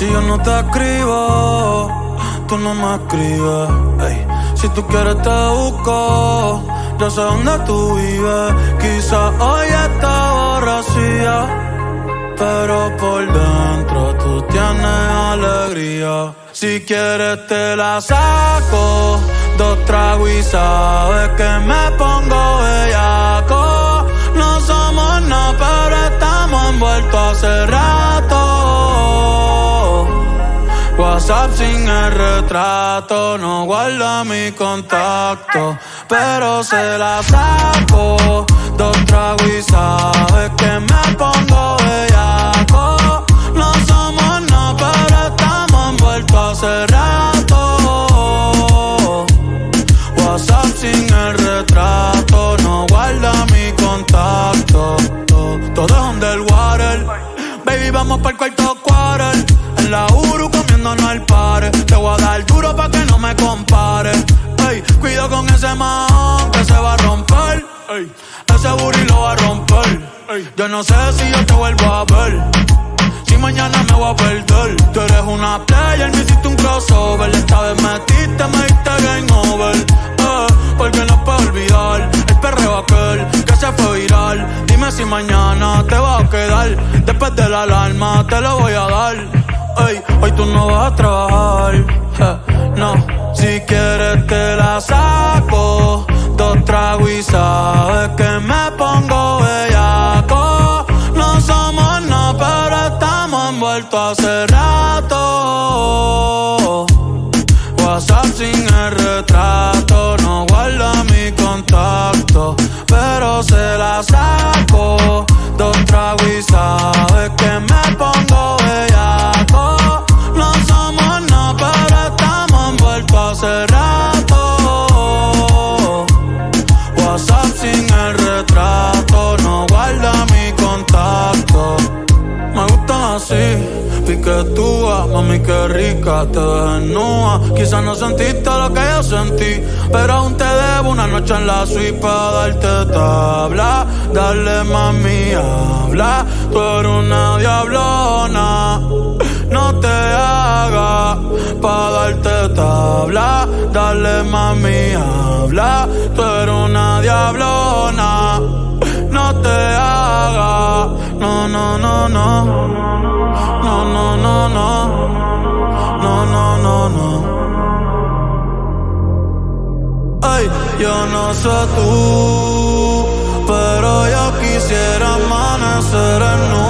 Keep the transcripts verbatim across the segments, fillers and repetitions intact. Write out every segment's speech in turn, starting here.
Si yo no te escribo, tú no me escribes, ey. Si tú quieres te busco, ya sé dónde tú vives. Quizás hoy está borracía, pero por dentro tú tienes alegría. Si quieres te la saco, dos tragos y sabes que me pongo bellaco. No somos nada, pero estamos envueltos hace rato. WhatsApp sin el retrato, no guarda mi contacto, pero se la saco. Dos tragos y sabes que me pongo bellaco. No somos nada, pero estamos envueltos hace rato. WhatsApp sin el retrato, no guarda mi contacto. Todo es underwater, baby, vamos para el cuarto quarter. En la Uru comiéndonos al pare, te voy a dar duro pa' que no me compare. Ey, cuido con ese man que se va a romper. Ey, ese booty lo va a romper. Ey, yo no sé si yo te vuelvo a ver, si mañana me voy a perder. Tú eres una player, me hiciste un crossover. Esta vez metiste, me diste game over. Eh, porque no puedo olvidar el perreo aquel que se fue viral. Dime si mañana te vas a quedar, después de la alarma te lo voy a dar. Ey, hoy tú no vas a trabajar, eh, no. Si quieres te la saco, dos tragos y sabes que me pongo bellaco. No somos nada, pero estamos envueltos hace rato. WhatsApp sin el retrato, no guarda mi contacto, pero se la saco. Dos tragos y sabes que me pongo bellaco. No somos nada, pero estamos envueltos hace rato. WhatsApp sin el retrato, no guarda mi contacto. Me gustan así, piquetúa, mami que rica, te desnuda. Quizás no sentiste lo que yo sentí, pero aún te debo una noche en la suite para darte tabla. Dale mami, habla, tú eres una diablona, no te hagas. Pa' darte tabla, dale mami, habla, tú eres una diablona, no te hagas. No, no, no, no. No, no, no, no, no, no, no, no. Ay, yo no sé tú, pero yo quisiera amanecer en nu,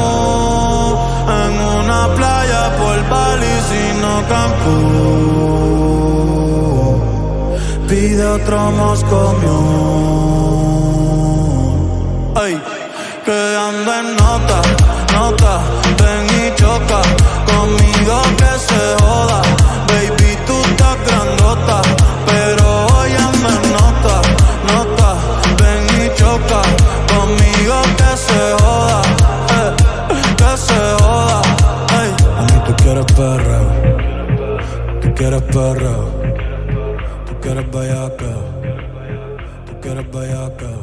en una playa por Bali, sino Cancún. Pide otro moscomión. Ay, que ando en nota, nota. Choca conmigo que se joda, baby, tú estás grandota, pero hoy me nota, nota, ven y choca conmigo que se joda, eh, que se joda, hey. A mí tú quieres perreo, tú quieres perreo, tú quieres bellaqueo, tú quieres bellaqueo.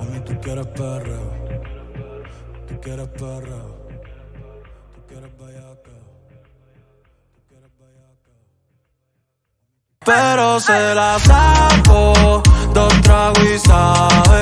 A mí tú quieres perreo, tú quieres perreo. Pero se la saco, dos tragos y sabes